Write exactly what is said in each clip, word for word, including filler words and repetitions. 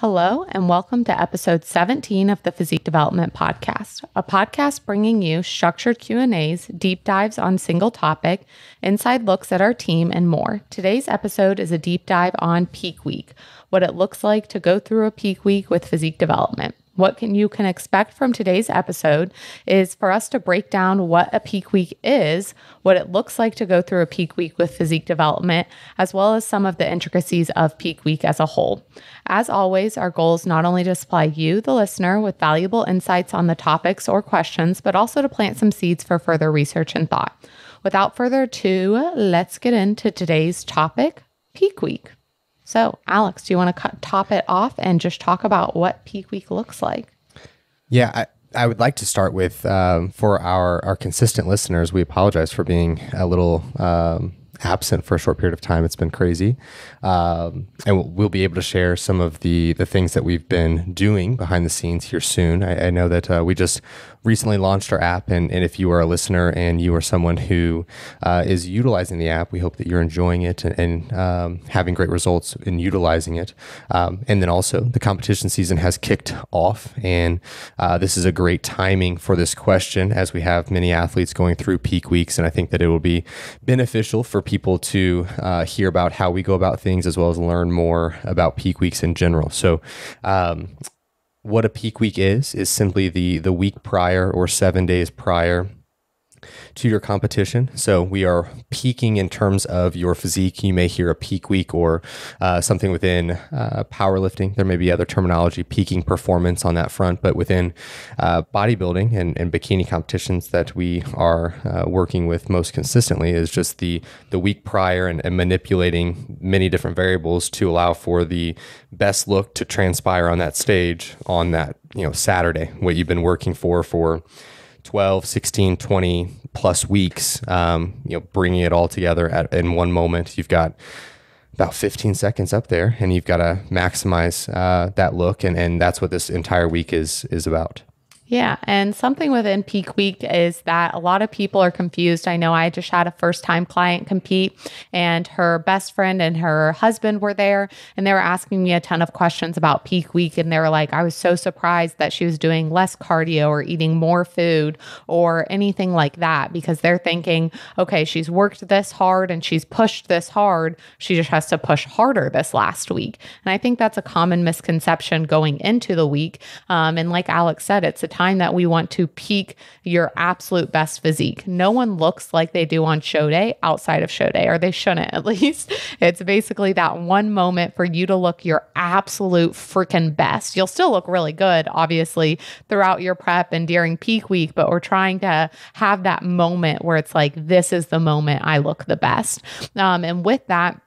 Hello, and welcome to episode seventeen of the Physique Development Podcast, a podcast bringing you structured Q and A's, deep dives on single topic, inside looks at our team, and more. Today's episode is a deep dive on peak week, what it looks like to go through a peak week with physique development. What can you can expect from today's episode is for us to break down what a peak week is, what it looks like to go through a peak week with physique development, as well as some of the intricacies of peak week as a whole. As always, our goal is not only to supply you, the listener, with valuable insights on the topics or questions, but also to plant some seeds for further research and thought. Without further ado, let's get into today's topic, peak week. So, Alex, do you want to cut, top it off and just talk about what peak week looks like? Yeah, I, I would like to start with, um, for our, our consistent listeners, we apologize for being a little um, absent for a short period of time. It's been crazy. Um, and we'll, we'll be able to share some of the, the things that we've been doing behind the scenes here soon. I, I know that uh, we just recently launched our app, and, and if you are a listener and you are someone who uh, is utilizing the app, we hope that you're enjoying it and, and um, having great results in utilizing it. Um, and then also the competition season has kicked off, and uh, this is a great timing for this question as we have many athletes going through peak weeks, and I think that it will be beneficial for people to uh, hear about how we go about things as well as learn more about peak weeks in general. So um, what a peak week is, is simply the the week prior or seven days prior to your competition. So we are peaking in terms of your physique. You may hear a peak week or uh, something within uh, powerlifting. There may be other terminology, peaking performance on that front, but within uh, bodybuilding and, and bikini competitions that we are uh, working with most consistently is just the, the week prior and, and manipulating many different variables to allow for the best look to transpire on that stage on that, you know, Saturday, what you've been working for for twelve, sixteen, twenty plus weeks, um, you know, bringing it all together at, in one moment. You've got about fifteen seconds up there, and you've got to maximize uh, that look, and, and that's what this entire week is is about. Yeah. And something within peak week is that a lot of people are confused. I know I just had a first time client compete, and her best friend and her husband were there, and they were asking me a ton of questions about peak week. And they were like, I was so surprised that she was doing less cardio or eating more food or anything like that, because they're thinking, okay, she's worked this hard and she's pushed this hard. She just has to push harder this last week. And I think that's a common misconception going into the week. Um, and like Alex said, it's a time that we want to peak your absolute best physique. No one looks like they do on show day outside of show day, or they shouldn't at least. It's basically that one moment for you to look your absolute freaking best. You'll still look really good, obviously, throughout your prep and during peak week, but we're trying to have that moment where it's like, this is the moment I look the best. Um, and with that,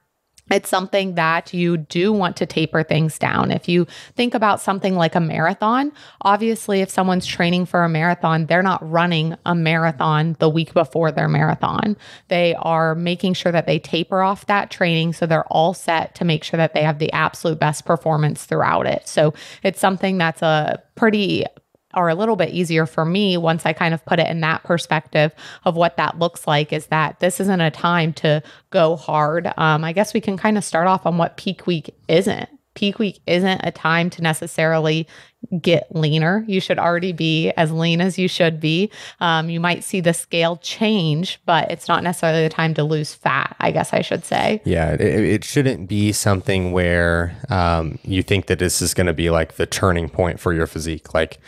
it's something that you do want to taper things down. If you think about something like a marathon, obviously if someone's training for a marathon, they're not running a marathon the week before their marathon. They are making sure that they taper off that training so they're all set to make sure that they have the absolute best performance throughout it. So it's something that's a pretty... are a little bit easier for me once I kind of put it in that perspective of what that looks like, is that this isn't a time to go hard. Um, I guess we can kind of start off on what peak week isn't. Peak week isn't a time to necessarily get leaner. You should already be as lean as you should be. Um, you might see the scale change, but it's not necessarily the time to lose fat, I guess I should say. Yeah, it, it shouldn't be something where um, you think that this is going to be like the turning point for your physique. Like,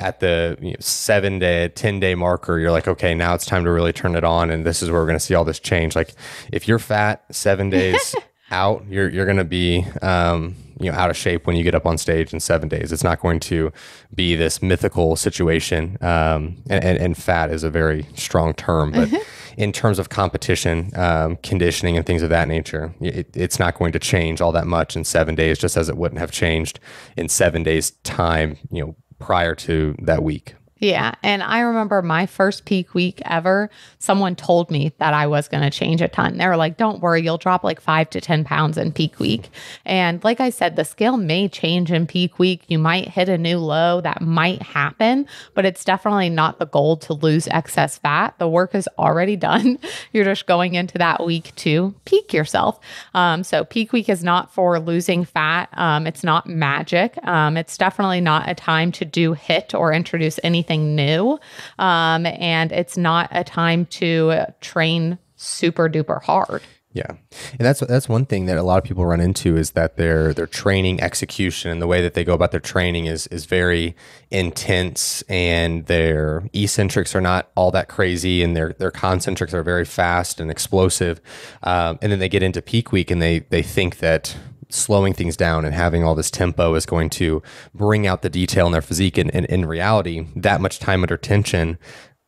at the you know, seven day, ten day marker, you're like, okay, now it's time to really turn it on. And this is where we're going to see all this change. Like if you're fat seven days out, you're, you're going to be, um, you know, out of shape when you get up on stage in seven days. It's not going to be this mythical situation. Um, and, and, and fat is a very strong term, but in terms of competition, um, conditioning and things of that nature, it, it's not going to change all that much in seven days, just as it wouldn't have changed in seven days time, you know, prior to that week. Yeah. And I remember my first peak week ever, someone told me that I was going to change a ton. They were like, don't worry, you'll drop like five to ten pounds in peak week. And like I said, the scale may change in peak week. You might hit a new low. That might happen, but it's definitely not the goal to lose excess fat. The work is already done. You're just going into that week to peak yourself. Um, so peak week is not for losing fat. Um, it's not magic. Um, it's definitely not a time to do HIIT or introduce anything new. Um, and it's not a time to train super duper hard. Yeah. And that's, that's one thing that a lot of people run into is that their, their training execution and the way that they go about their training is, is very intense, and their eccentrics are not all that crazy, and their, their concentrics are very fast and explosive. Um, and then they get into peak week and they, they think that slowing things down and having all this tempo is going to bring out the detail in their physique. And, and in reality, that much time under tension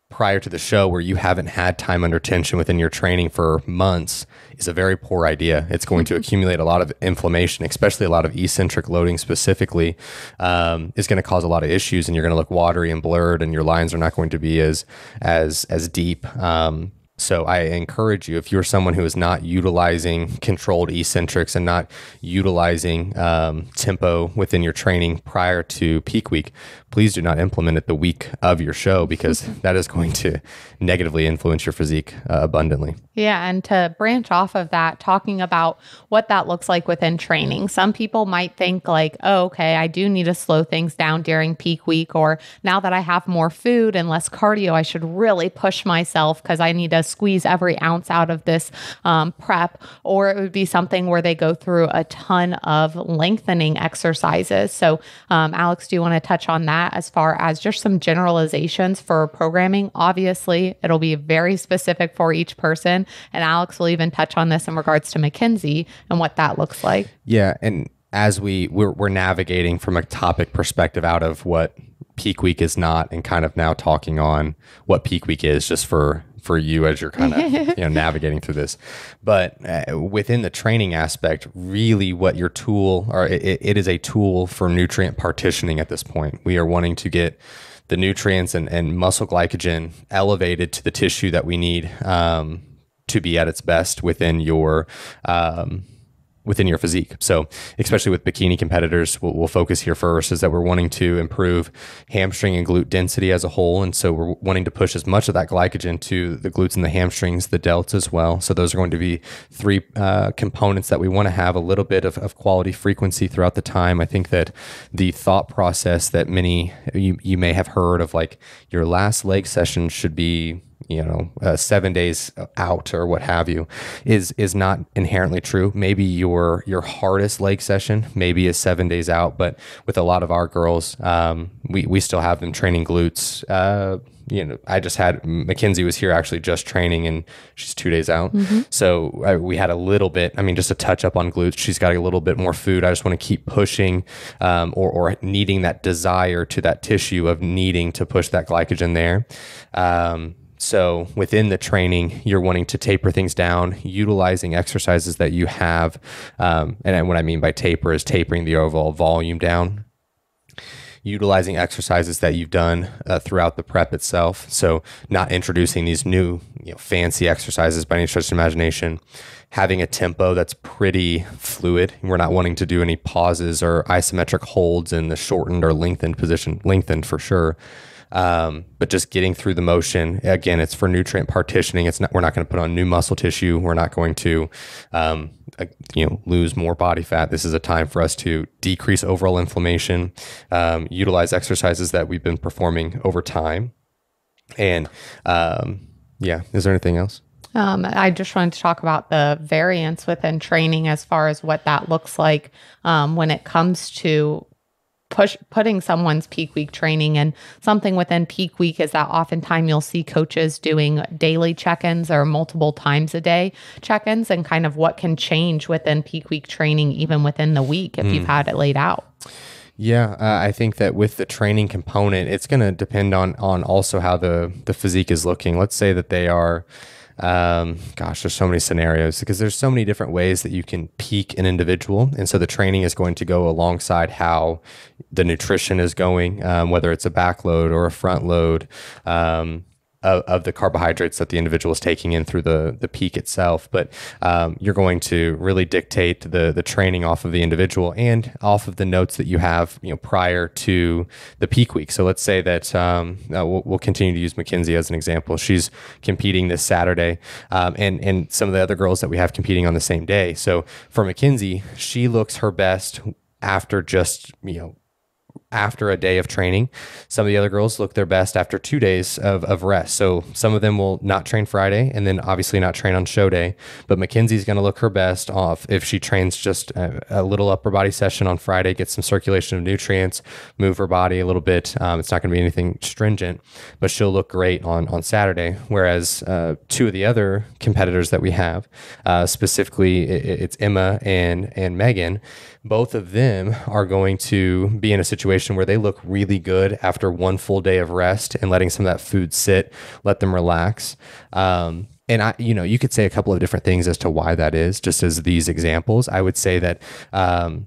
prior to the show where you haven't had time under tension within your training for months is a very poor idea. It's going to accumulate a lot of inflammation, especially a lot of eccentric loading specifically. Um, it's going to cause a lot of issues, and you're going to look watery and blurred, and your lines are not going to be as, as, as deep. Um, So I encourage you, if you're someone who is not utilizing controlled eccentrics and not utilizing um, tempo within your training prior to peak week, please do not implement it the week of your show, because that is going to negatively influence your physique uh, abundantly. Yeah. And to branch off of that, talking about what that looks like within training, some people might think like, oh, okay, I do need to slow things down during peak week, or now that I have more food and less cardio, I should really push myself because I need to squeeze every ounce out of this um, prep. Or it would be something where they go through a ton of lengthening exercises. So um, Alex, do you want to touch on that as far as just some generalizations for programming? Obviously, it'll be very specific for each person. And Alex will even touch on this in regards to Mackenzie and what that looks like. Yeah. And as we we're, we're navigating from a topic perspective out of what peak week is not, and kind of now talking on what peak week is, just for for you as you're kind of you know navigating through this. But uh, within the training aspect, really what your tool, or it, it is a tool for nutrient partitioning at this point. We are wanting to get the nutrients and, and muscle glycogen elevated to the tissue that we need um, to be at its best within your um, within your physique. So especially with bikini competitors, we'll, we'll focus here first, is that we're wanting to improve hamstring and glute density as a whole. And so we're wanting to push as much of that glycogen to the glutes and the hamstrings, the delts as well. So those are going to be three uh, components that we want to have a little bit of, of quality frequency throughout the time. I think that the thought process that many, you, you may have heard of, like your last leg session should be, you know, uh, seven days out or what have you, is, is not inherently true. Maybe your, your hardest leg session maybe is seven days out, but with a lot of our girls, um, we, we still have them training glutes. Uh, you know, I just had, Mackenzie was here actually just training, and she's two days out. Mm-hmm. So I, we had a little bit, I mean, just a touch up on glutes. She's got a little bit more food. I just want to keep pushing um, or, or needing that desire to that tissue of needing to push that glycogen there. Um, So within the training, you're wanting to taper things down, utilizing exercises that you have. Um, and what I mean by taper is tapering the overall volume down, utilizing exercises that you've done uh, throughout the prep itself. So not introducing these new, you know, fancy exercises by any stretch of imagination, having a tempo that's pretty fluid. We're not wanting to do any pauses or isometric holds in the shortened or lengthened position, lengthened for sure. Um, but just getting through the motion. Again, it's for nutrient partitioning. It's not, we're not going to put on new muscle tissue. We're not going to, um, uh, you know, lose more body fat. This is a time for us to decrease overall inflammation, um, utilize exercises that we've been performing over time. And, um, yeah, is there anything else? Um, I just wanted to talk about the variance within training as far as what that looks like, um, when it comes to push putting someone's peak week training. And something within peak week is that oftentimes you'll see coaches doing daily check-ins or multiple times a day check-ins, and kind of what can change within peak week training, even within the week, if mm. you've had it laid out. Yeah, uh, I think that with the training component, it's going to depend on on also how the the physique is looking. Let's say that they are Um, gosh, there's so many scenarios because there's so many different ways that you can peak an individual. And so the training is going to go alongside how the nutrition is going, um, whether it's a back load or a front load um, of, of the carbohydrates that the individual is taking in through the, the peak itself. But um, you're going to really dictate the, the training off of the individual and off of the notes that you have you know, prior to the peak week. So let's say that um, uh, we'll, we'll continue to use Mackenzie as an example. She's competing this Saturday um, and, and some of the other girls that we have competing on the same day. So for Mackenzie, she looks her best after just, you know, after a day of training. Some of the other girls look their best after two days of, of rest. So some of them will not train Friday and then obviously not train on show day, but Mackenzie's going to look her best off if she trains just a, a little upper body session on Friday, get some circulation of nutrients, move her body a little bit. Um, it's not going to be anything stringent, but she'll look great on, on Saturday. Whereas uh, two of the other competitors that we have, uh, specifically it, it's Emma and, and Megan, both of them are going to be in a situation where they look really good after one full day of rest and letting some of that food sit, let them relax. Um, and I, you know, you could say a couple of different things as to why that is, just as these examples. I would say that, um,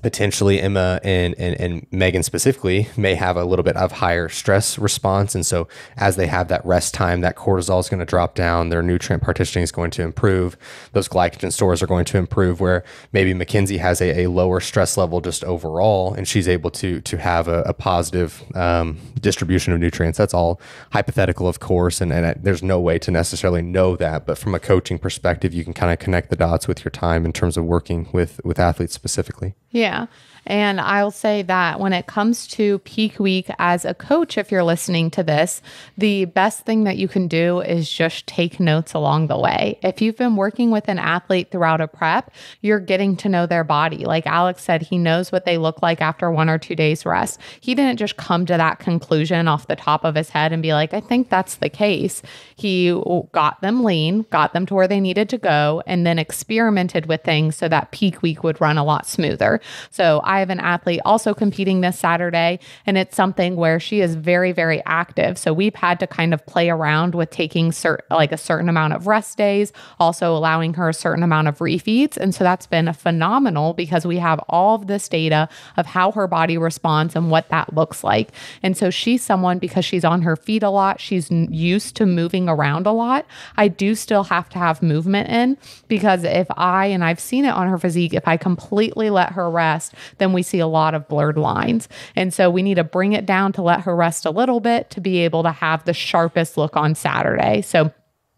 potentially Emma and, and, and Megan specifically may have a little bit of higher stress response. And so as they have that rest time, that cortisol is going to drop down, their nutrient partitioning is going to improve, those glycogen stores are going to improve, where maybe Mackenzie has a, a lower stress level just overall, and she's able to to have a, a positive um, distribution of nutrients. That's all hypothetical, of course, and, and I, there's no way to necessarily know that. But from a coaching perspective, you can kind of connect the dots with your time in terms of working with, with athletes specifically. Yeah. And I'll say that when it comes to peak week as a coach, if you're listening to this, the best thing that you can do is just take notes along the way. If you've been working with an athlete throughout a prep, you're getting to know their body. Like Alex said, he knows what they look like after one or two days rest. He didn't just come to that conclusion off the top of his head and be like, I think that's the case. He got them lean, got them to where they needed to go, and then experimented with things so that peak week would run a lot smoother. So I have an athlete also competing this Saturday, and it's something where she is very, very active. So we've had to kind of play around with taking cert- like a certain amount of rest days, also allowing her a certain amount of refeeds. And so that's been phenomenal because we have all of this data of how her body responds and what that looks like. And so she's someone, because she's on her feet a lot, she's used to moving around a lot. I do still have to have movement in, because if I, and I've seen it on her physique, if I completely let her rest, then we see a lot of blurred lines. And so we need to bring it down to let her rest a little bit to be able to have the sharpest look on Saturday. So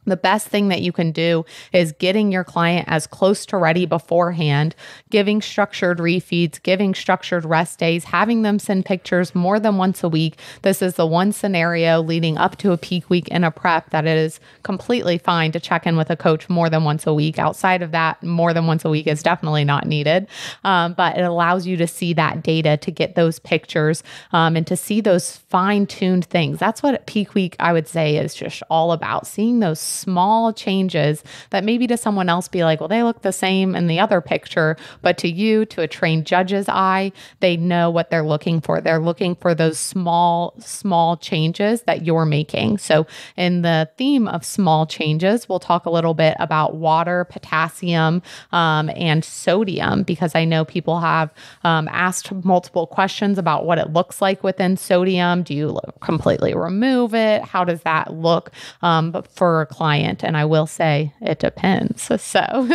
the best thing that you can do is getting your client as close to ready beforehand, giving structured refeeds, giving structured rest days, having them send pictures more than once a week. This is the one scenario leading up to a peak week in a prep that it is completely fine to check in with a coach more than once a week. Outside of that, more than once a week is definitely not needed, um, but it allows you to see that data, to get those pictures um, and to see those fine-tuned things. That's what peak week, I would say, is just all about, seeing those small changes that maybe to someone else be like, well, they look the same in the other picture, but to you, to a trained judge's eye, they know what they're looking for. They're looking for those small, small changes that you're making. So in the theme of small changes, we'll talk a little bit about water, potassium, um, and sodium, because I know people have um, asked multiple questions about what it looks like within sodium. Do you completely remove it? How does that look? Um, but for a client, and I will say it depends. So, so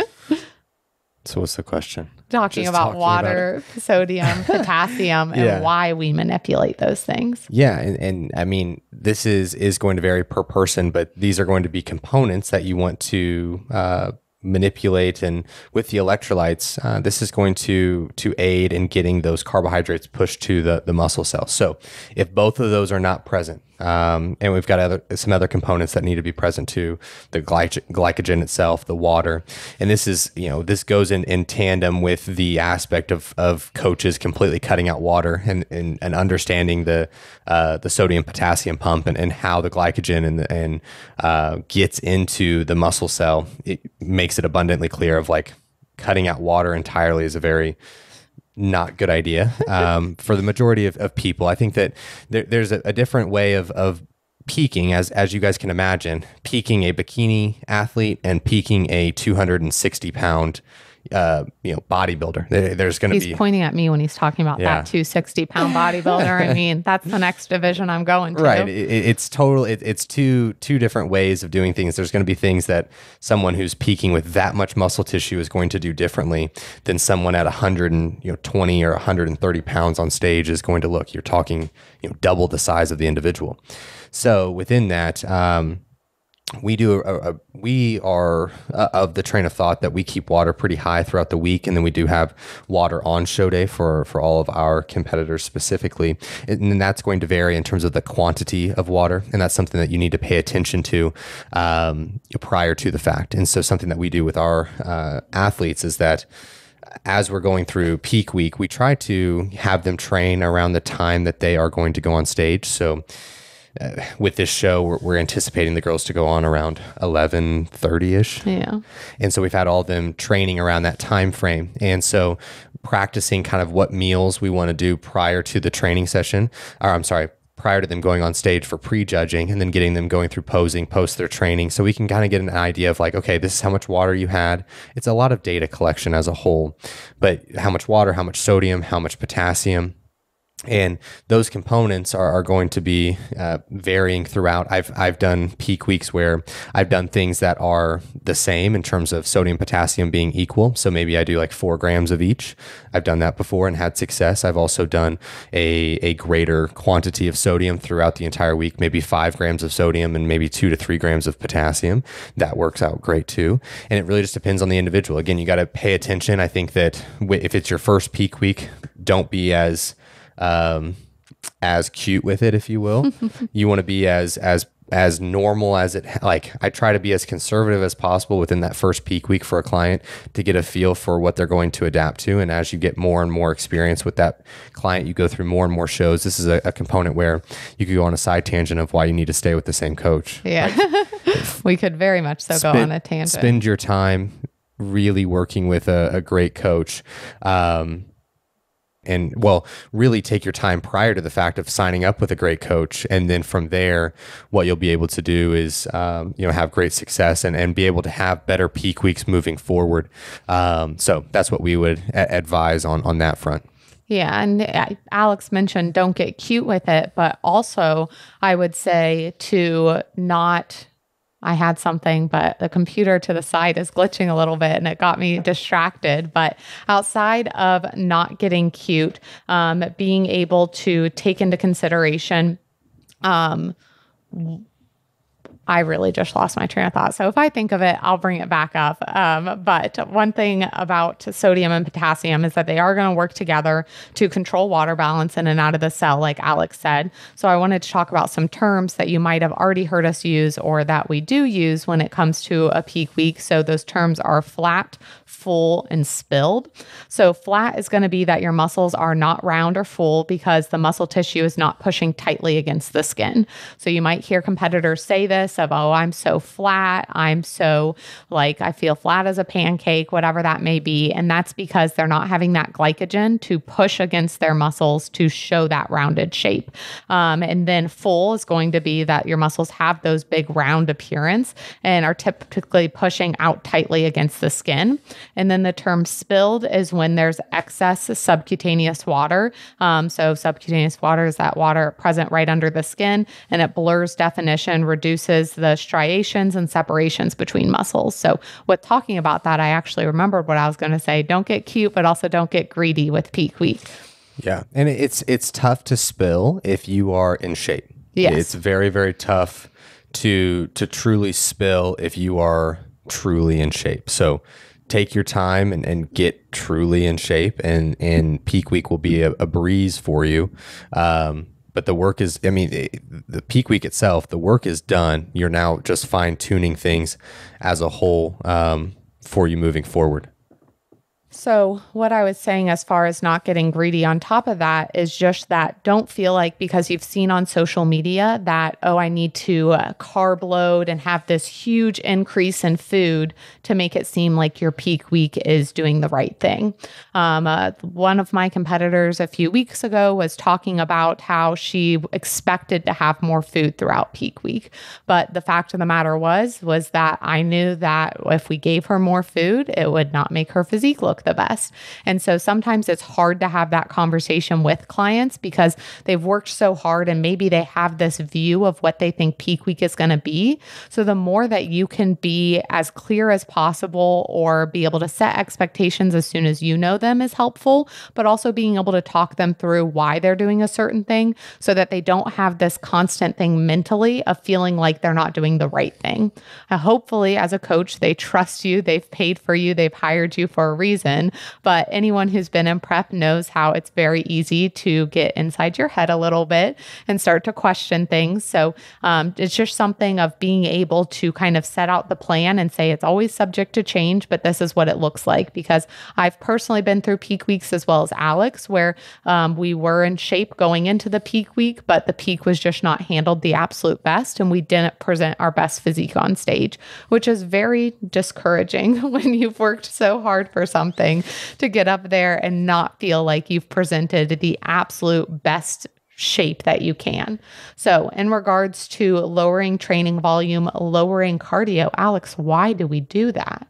what's the question? Talking Just about talking water, about sodium, potassium, yeah. And why we manipulate those things. Yeah. And, and I mean, this is, is going to vary per person, but these are going to be components that you want to, uh, manipulate. And with the electrolytes, uh, this is going to to aid in getting those carbohydrates pushed to the, the muscle cells. So if both of those are not present, um, and we've got other, some other components that need to be present too, the glyc glycogen itself, the water. And this is, you know, this goes in, in tandem with the aspect of, of coaches completely cutting out water and, and, and understanding the, uh, the sodium potassium pump and, and how the glycogen and, and uh, gets into the muscle cell. It makes it abundantly clear of like cutting out water entirely is a very not good idea um, for the majority of, of people. I think that there, there's a, a different way of, of peaking, as as you guys can imagine, peaking a bikini athlete and peaking a two hundred sixty pound uh you know bodybuilder. There's gonna he's be he's pointing at me when he's talking about yeah. that two hundred sixty pound bodybuilder. I mean, that's the next division I'm going to. Right. It, it's total it, it's two two different ways of doing things. There's going to be things that someone who's peaking with that much muscle tissue is going to do differently than someone at one hundred twenty or one hundred thirty pounds on stage is going to look. You're talking you know double the size of the individual. So within that, um we do a, a we are uh, of the train of thought that we keep water pretty high throughout the week, and then we do have water on show day for for all of our competitors specifically, and, and that's going to vary in terms of the quantity of water, and that's something that you need to pay attention to um, prior to the fact. And so something that we do with our uh, athletes is that as we're going through peak week, we try to have them train around the time that they are going to go on stage. So Uh, with this show, we're, we're anticipating the girls to go on around eleven thirty ish. Yeah. And so we've had all of them training around that time frame. And so practicing kind of what meals we want to do prior to the training session, or I'm sorry, prior to them going on stage for pre-judging, and then getting them going through posing, post their training. So we can kind of get an idea of like, okay, this is how much water you had. It's a lot of data collection as a whole, but how much water, how much sodium, how much potassium. And those components are, are going to be uh, varying throughout. I've, I've done peak weeks where I've done things that are the same in terms of sodium, potassium being equal. So maybe I do like four grams of each. I've done that before and had success. I've also done a, a greater quantity of sodium throughout the entire week, maybe five grams of sodium and maybe two to three grams of potassium. That works out great too. And it really just depends on the individual. Again, you got to pay attention. I think that if it's your first peak week, don't be as... um, as cute with it, if you will. You want to be as, as, as normal as it, like I try to be as conservative as possible within that first peak week for a client to get a feel for what they're going to adapt to. And as you get more and more experience with that client, you go through more and more shows. This is a, a component where you could go on a side tangent of why you need to stay with the same coach. Yeah. Like, we could very much so spend, go on a tangent. Spend your time really working with a, a great coach. Um, And well, really take your time prior to the fact of signing up with a great coach. And then from there, what you'll be able to do is, um, you know, have great success and, and be able to have better peak weeks moving forward. Um, so that's what we would a- advise on, on that front. Yeah. And Alex mentioned, don't get cute with it, but also I would say to not, I had something, but the computer to the side is glitching a little bit and it got me distracted. But outside of not getting cute, um, being able to take into consideration, um, I really just lost my train of thought. So if I think of it, I'll bring it back up. Um, but one thing about sodium and potassium is that they are going to work together to control water balance in and out of the cell, like Alex said. So I wanted to talk about some terms that you might have already heard us use or that we do use when it comes to a peak week. So those terms are flat, full, and spilled. So flat is going to be that your muscles are not round or full because the muscle tissue is not pushing tightly against the skin. So you might hear competitors say this, of, oh, I'm so flat. I'm so like, I feel flat as a pancake, whatever that may be. And that's because they're not having that glycogen to push against their muscles to show that rounded shape. Um, and then full is going to be that your muscles have those big round appearance and are typically pushing out tightly against the skin. And then the term spilled is when there's excess subcutaneous water. Um, so subcutaneous water is that water present right under the skin, and it blurs definition, reduces the striations and separations between muscles. So with talking about that, I actually remembered what I was going to say. Don't get cute, but also don't get greedy with peak week. Yeah. And it's, it's tough to spill if you are in shape. Yes. It's very, very tough to, to truly spill if you are truly in shape. So take your time and, and get truly in shape, and, and peak week will be a, a breeze for you. Um, But the work is, I mean, it, the peak week itself, the work is done. You're now just fine tuning things as a whole um, for you moving forward. So what I was saying as far as not getting greedy on top of that is just that don't feel like because you've seen on social media that, oh, I need to uh, carb load and have this huge increase in food to make it seem like your peak week is doing the right thing. Um, uh, one of my competitors a few weeks ago was talking about how she expected to have more food throughout peak week. But the fact of the matter was, was that I knew that if we gave her more food, it would not make her physique look the best. And so sometimes it's hard to have that conversation with clients because they've worked so hard and maybe they have this view of what they think peak week is going to be. So the more that you can be as clear as possible or be able to set expectations as soon as you know them is helpful, but also being able to talk them through why they're doing a certain thing so that they don't have this constant thing mentally of feeling like they're not doing the right thing. Now, hopefully as a coach, they trust you, they've paid for you, they've hired you for a reason. But anyone who's been in prep knows how it's very easy to get inside your head a little bit and start to question things. So um, it's just something of being able to kind of set out the plan and say it's always subject to change, but this is what it looks like. Because I've personally been through peak weeks as well as Alex, where um, we were in shape going into the peak week, but the peak was just not handled the absolute best. And we didn't present our best physique on stage, which is very discouraging when you've worked so hard for something. Thing to get up there and not feel like you've presented the absolute best shape that you can. So in regards to lowering training volume, lowering cardio, Alex, why do we do that?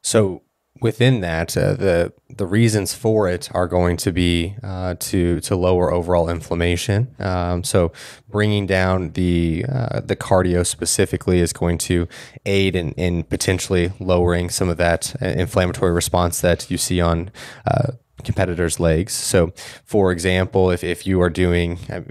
So within that, uh, the the reasons for it are going to be uh, to to lower overall inflammation. Um, so bringing down the uh, the cardio specifically is going to aid in, in potentially lowering some of that inflammatory response that you see on uh, competitors' legs. So, for example, if if you are doing uh,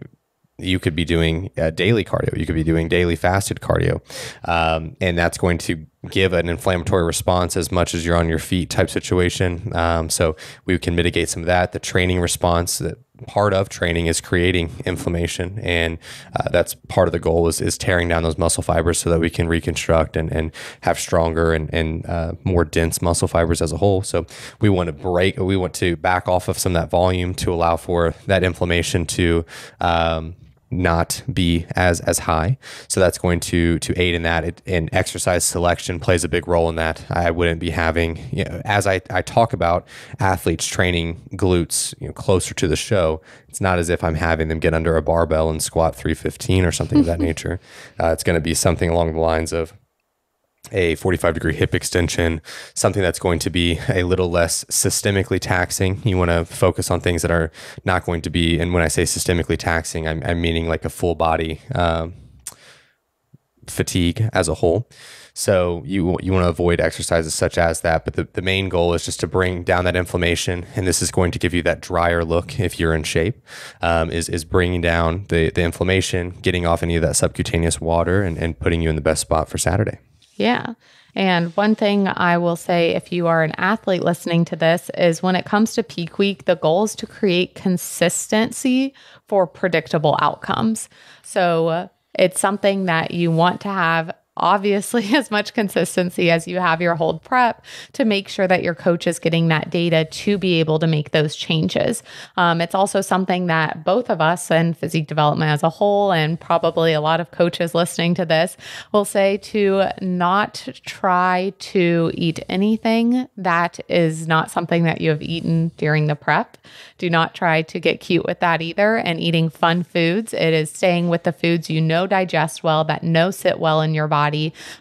you could be doing uh, daily cardio. You could be doing daily fasted cardio. Um, and that's going to give an inflammatory response as much as you're on your feet type situation. Um, so we can mitigate some of that. The training response, that part of training is creating inflammation. And uh, that's part of the goal is, is tearing down those muscle fibers so that we can reconstruct and, and have stronger and, and uh, more dense muscle fibers as a whole. So we want to break, we want to back off of some of that volume to allow for that inflammation to um, not be as as high. So that's going to to aid in that. It, and exercise selection plays a big role in that. I wouldn't be having, you know, as I, I talk about athletes training glutes, you know, closer to the show, it's not as if I'm having them get under a barbell and squat three fifteen or something of that nature. Uh, it's going to be something along the lines of a forty-five degree hip extension, something that's going to be a little less systemically taxing. You want to focus on things that are not going to be, and when I say systemically taxing, I'm, I'm meaning like a full body um, fatigue as a whole. So you you want to avoid exercises such as that, but the, the main goal is just to bring down that inflammation, and this is going to give you that drier look if you're in shape, um, is, is bringing down the, the inflammation, getting off any of that subcutaneous water, and, and putting you in the best spot for Saturday. Yeah. And one thing I will say, if you are an athlete listening to this, is when it comes to peak week, the goal is to create consistency for predictable outcomes. So uh, it's something that you want to have obviously as much consistency as you have your whole prep to make sure that your coach is getting that data to be able to make those changes. Um, it's also something that both of us and physique development as a whole, and probably a lot of coaches listening to this, will say to not try to eat anything that is not something that you have eaten during the prep. Do not try to get cute with that either, and eating fun foods. It is staying with the foods you know digest well, that know sit well in your body.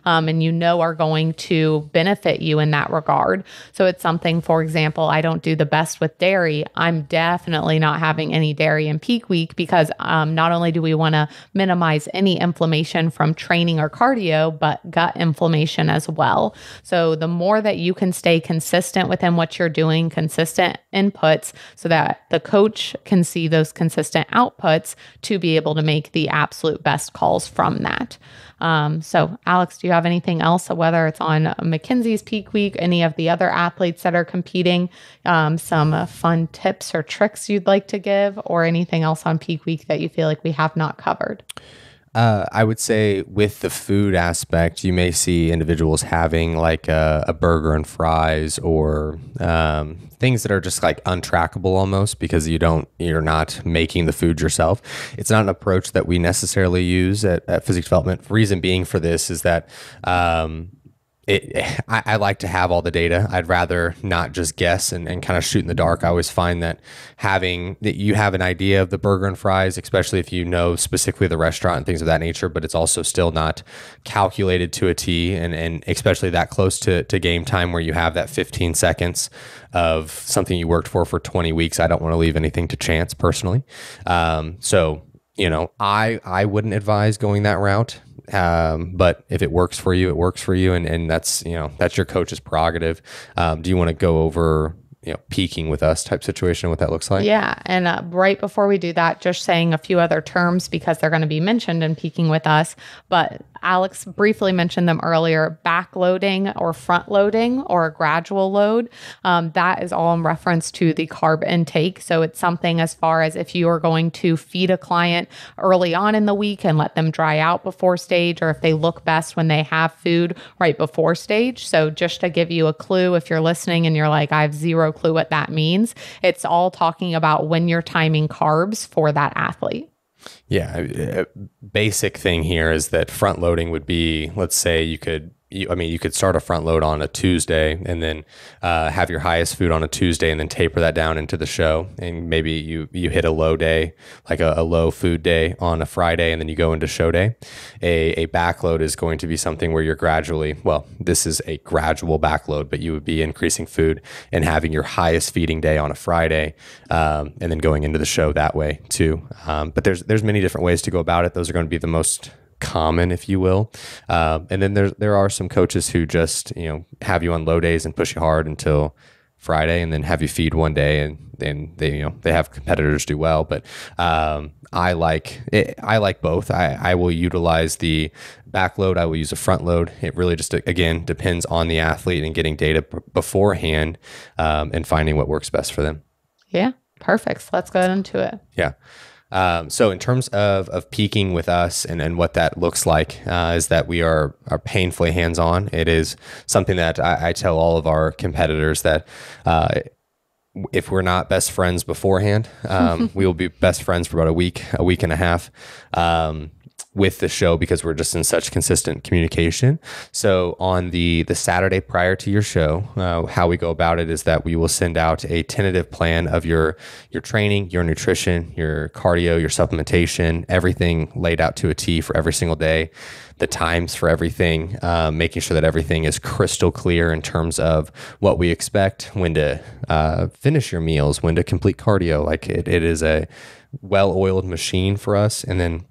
Um, and you know are going to benefit you in that regard. So it's something, for example, I don't do the best with dairy. I'm definitely not having any dairy in peak week because um, not only do we want to minimize any inflammation from training or cardio, but gut inflammation as well. So the more that you can stay consistent within what you're doing, consistent inputs, so that the coach can see those consistent outputs to be able to make the absolute best calls from that. Um, so Alex, do you have anything else, whether it's on Mackenzie's peak week, any of the other athletes that are competing, um, some uh, fun tips or tricks you'd like to give, or anything else on peak week that you feel like we have not covered? Uh, I would say with the food aspect, you may see individuals having like a, a burger and fries, or um, things that are just like untrackable almost, because you don't, you're not making the food yourself. It's not an approach that we necessarily use at, at Physique Development. Reason being for this is that um, It, I, I like to have all the data. I'd rather not just guess and, and kind of shoot in the dark. I always find that having that you have an idea of the burger and fries, especially if you know specifically the restaurant and things of that nature, but it's also still not calculated to a T, and, and especially that close to, to game time where you have that fifteen seconds of something you worked for for twenty weeks. I don't want to leave anything to chance personally. Um, so, you know, I, I wouldn't advise going that route. Um, but if it works for you, it works for you. And, and that's, you know, that's your coach's prerogative. Um, do you want to go over, you know, peaking with us type situation, what that looks like? Yeah. And uh, right before we do that, just saying a few other terms because they're going to be mentioned in peaking with us. But Alex briefly mentioned them earlier, backloading or front loading or a gradual load. Um, that is all in reference to the carb intake. So it's something as far as if you are going to feed a client early on in the week and let them dry out before stage, or if they look best when they have food right before stage. So just to give you a clue, if you're listening and you're like, I have zero clue what that means, it's all talking about when you're timing carbs for that athlete. Yeah. A basic thing here is that front loading would be, let's say you could, you, I mean, you could start a front load on a Tuesday and then uh, have your highest food on a Tuesday and then taper that down into the show. And maybe you, you hit a low day, like a, a low food day on a Friday, and then you go into show day. A, a backload is going to be something where you're gradually, well, this is a gradual backload, but you would be increasing food and having your highest feeding day on a Friday, um, and then going into the show that way too. Um, but there's, there's many different ways to go about it. Those are going to be the most common, if you will. Um, and then there, there are some coaches who just, you know, have you on low days and push you hard until Friday and then have you feed one day, and then they, you know, they have competitors do well. But, um, I like it. I like both. I, I will utilize the backload. I will use a front load. It really just, again, depends on the athlete and getting data beforehand, um, and finding what works best for them. Yeah. Perfect. So let's go into it. Yeah. Um, so in terms of, of peaking with us and, and what that looks like, uh, is that we are, are painfully hands-on. It is something that I, I tell all of our competitors that, uh, if we're not best friends beforehand, um, we will be best friends for about a week, a week and a half, um, with the show, because we're just in such consistent communication. So on the the Saturday prior to your show, uh, how we go about it is that we will send out a tentative plan of your your training, your nutrition, your cardio, your supplementation, everything laid out to a T for every single day, the times for everything, uh, making sure that everything is crystal clear in terms of what we expect, when to uh, finish your meals, when to complete cardio. Like it, it is a well-oiled machine for us. And then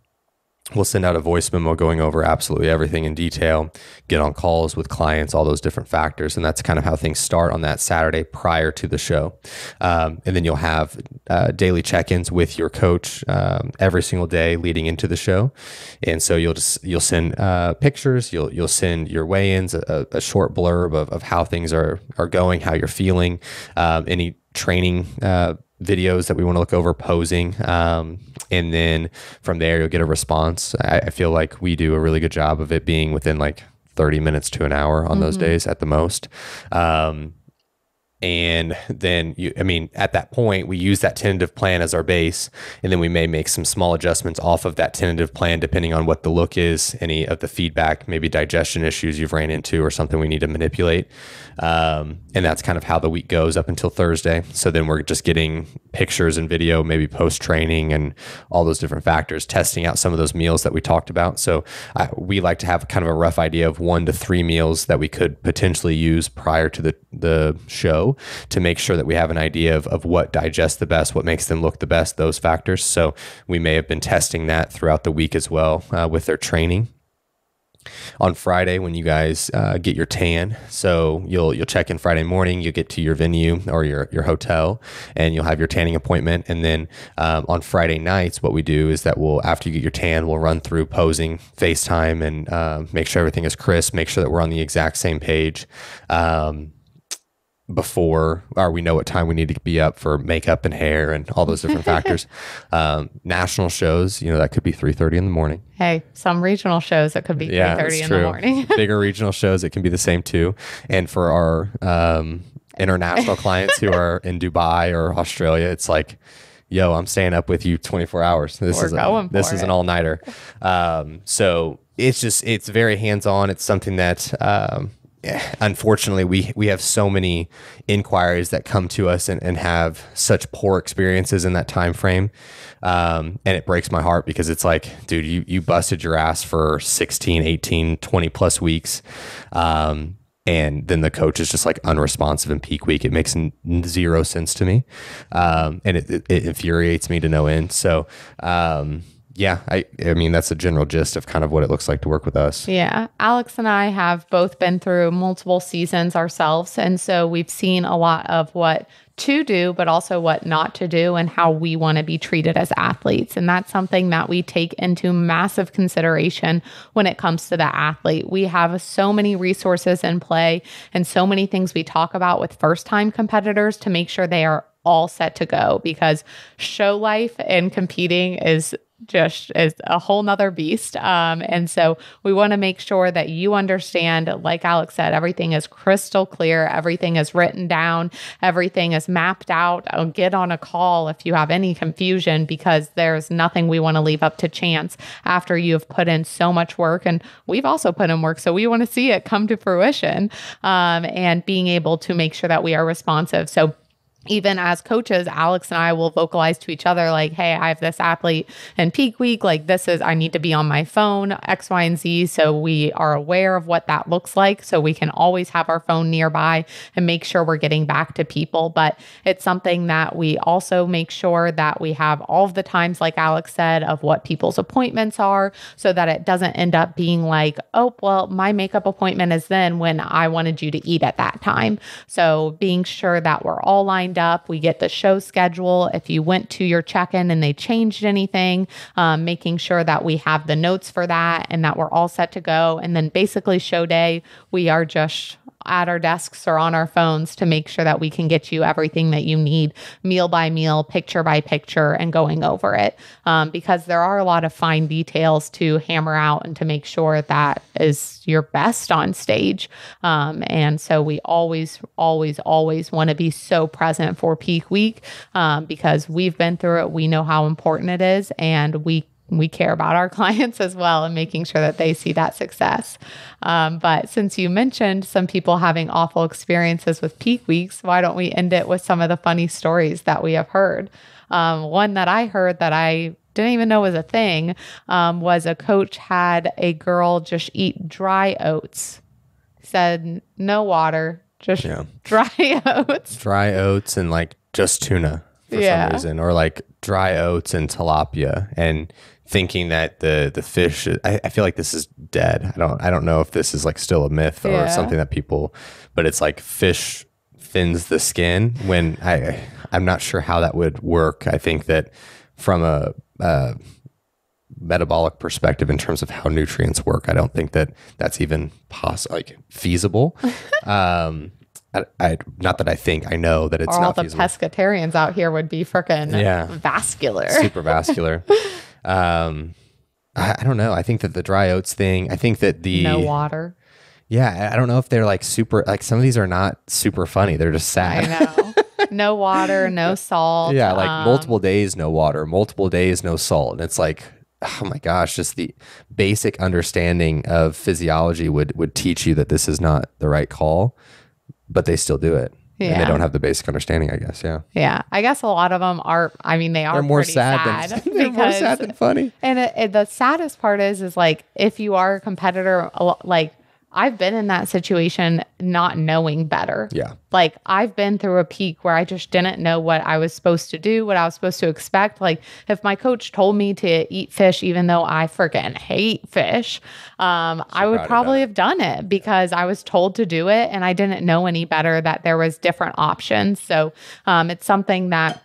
we'll send out a voice memo going over absolutely everything in detail, get on calls with clients, all those different factors. And that's kind of how things start on that Saturday prior to the show. Um, and then you'll have uh, daily check-ins with your coach um, every single day leading into the show. And so you'll just, you'll send uh, pictures, you'll, you'll send your weigh-ins, a, a short blurb of, of how things are, are going, how you're feeling, um, any training uh, videos that we want to look over, posing. Um, and then from there, you'll get a response. I, I feel like we do a really good job of it being within like thirty minutes to an hour on mm-hmm. those days at the most. Um, and then, you, I mean, at that point, we use that tentative plan as our base, and then we may make some small adjustments off of that tentative plan, depending on what the look is, any of the feedback, maybe digestion issues you've ran into or something we need to manipulate. Um, and that's kind of how the week goes up until Thursday. So then we're just getting pictures and video, maybe post-training and all those different factors, testing out some of those meals that we talked about. So I, we like to have kind of a rough idea of one to three meals that we could potentially use prior to the, the show, to make sure that we have an idea of, of what digests the best, what makes them look the best, those factors. So we may have been testing that throughout the week as well uh, with their training. On Friday, when you guys uh, get your tan, so you'll you'll check in Friday morning, you get to your venue or your, your hotel, and you'll have your tanning appointment. And then um, on Friday nights, what we do is that we'll, after you get your tan, we'll run through posing, FaceTime, and uh, make sure everything is crisp, make sure that we're on the exact same page. Um, before, or we know what time we need to be up for makeup and hair and all those different factors. Um, national shows, you know, that could be three thirty in the morning. Hey, some regional shows, it could be yeah, three thirty in true. the morning. Bigger regional shows, it can be the same too. And for our um, international clients who are in Dubai or Australia, it's like, yo, I'm staying up with you twenty-four hours. This We're is a, this is it. an all-nighter. Um, so it's just, it's very hands-on. It's something that... Um, unfortunately, we we have so many inquiries that come to us and, and have such poor experiences in that time frame, um, and it breaks my heart because it's like, dude, you you busted your ass for sixteen, eighteen, twenty plus weeks, um, and then the coach is just like unresponsive in peak week. It makes n zero sense to me, um, and it, it, it infuriates me to no end. So. Um, Yeah, I, I mean, that's a general gist of kind of what it looks like to work with us. Yeah. Alex and I have both been through multiple seasons ourselves. And so we've seen a lot of what to do, but also what not to do and how we want to be treated as athletes. And that's something that we take into massive consideration when it comes to the athlete. We have so many resources in play and so many things we talk about with first-time competitors to make sure they are all set to go, because show life and competing is just is a whole nother beast. Um, and so we want to make sure that you understand, like Alex said, everything is crystal clear. Everything is written down. Everything is mapped out. I'll get on a call if you have any confusion, because there's nothing we want to leave up to chance after you have put in so much work. And we've also put in work, so we want to see it come to fruition, um, and being able to make sure that we are responsive. So even as coaches, Alex and I will vocalize to each other like, hey, I have this athlete in peak week. Like, this is, I need to be on my phone, X, Y, and Z. So we are aware of what that looks like. So we can always have our phone nearby and make sure we're getting back to people. But it's something that we also make sure that we have all of the times, like Alex said, of what people's appointments are, so that it doesn't end up being like, oh, well, my makeup appointment is then when I wanted you to eat at that time. So being sure that we're all lined up. We get the show schedule. If you went to your check-in and they changed anything, um, making sure that we have the notes for that and that we're all set to go. And then basically show day, we are just at our desks or on our phones to make sure that we can get you everything that you need, meal by meal, picture by picture, and going over it. Um, because there are a lot of fine details to hammer out and to make sure that is your best on stage. Um, and so we always, always, always want to be so present for peak week, um, because we've been through it. We know how important it is, and we we care about our clients as well and making sure that they see that success. Um, but since you mentioned some people having awful experiences with peak weeks, why don't we end it with some of the funny stories that we have heard? Um, one that I heard that I didn't even know was a thing um, was a coach had a girl just eat dry oats, said no water, just yeah. dry oats. Dry oats and like just tuna for yeah. some reason, or like dry oats and tilapia, and thinking that the the fish, I, I feel like this is dead. I don't I don't know if this is like still a myth or yeah. something that people, but it's like fish thins the skin, when I I'm not sure how that would work. I think that from a uh, metabolic perspective in terms of how nutrients work, I don't think that that's even possible, like feasible. um, I, I, not that I think, I know that it's all not the feasible. Pescatarians out here would be freaking yeah. vascular. Super vascular. um, I, I don't know. I think that the dry oats thing, I think that the... No water. Yeah. I don't know if they're like super, like some of these are not super funny. They're just sad. I know. No water, no salt. Yeah. Like um, multiple days, no water, multiple days, no salt. And it's like, oh my gosh, just the basic understanding of physiology would, would teach you that this is not the right call. But they still do it. Yeah. And they don't have the basic understanding, I guess. Yeah. Yeah. I guess a lot of them are, I mean, they are they're more sad, sad than, because, they're more sad than funny. And it, it, the saddest part is, is like, if you are a competitor, like I've been in that situation, not knowing better. Yeah. Like I've been through a peak where I just didn't know what I was supposed to do, what I was supposed to expect. Like if my coach told me to eat fish, even though I freaking hate fish, um, I would probably have done it because I was told to do it and I didn't know any better that there was different options. So um, it's something that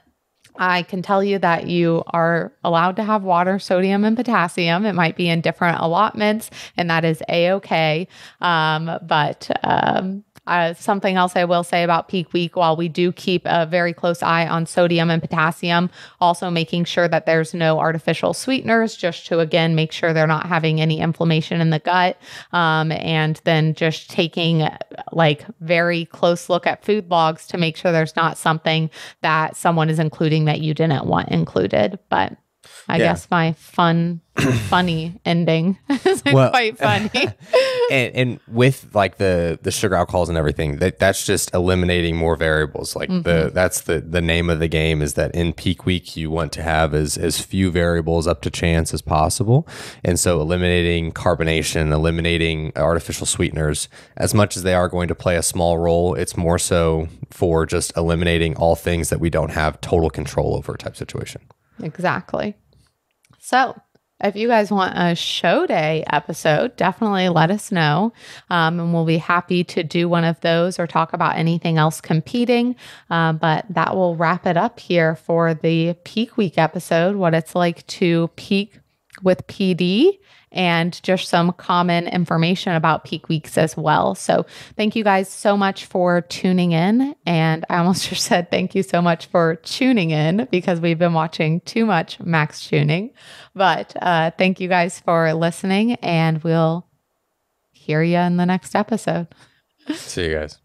I can tell you that you are allowed to have water, sodium, and potassium. It might be in different allotments, and that is A-okay. Um, but um, Uh, something else I will say about peak week, while we do keep a very close eye on sodium and potassium, also making sure that there's no artificial sweeteners, just to, again, make sure they're not having any inflammation in the gut. Um, and then just taking like very close look at food logs to make sure there's not something that someone is including that you didn't want included. But I yeah. guess my fun, funny ending is well, quite funny. and, and with like the the sugar alcohols and everything, that that's just eliminating more variables. Like mm-hmm. the that's the the name of the game is that in peak week you want to have as as few variables up to chance as possible. And so eliminating carbonation, eliminating artificial sweeteners, as much as they are going to play a small role, it's more so for just eliminating all things that we don't have total control over type situation. Exactly. So if you guys want a show day episode, definitely let us know. Um, and we'll be happy to do one of those or talk about anything else competing. Uh, but that will wrap it up here for the peak week episode, what it's like to peak with P D, and just some common information about peak weeks as well. So thank you guys so much for tuning in. And I almost just said thank you so much for tuning in, because we've been watching too much Max Tuning. But uh, thank you guys for listening, and we'll hear you in the next episode. See you guys.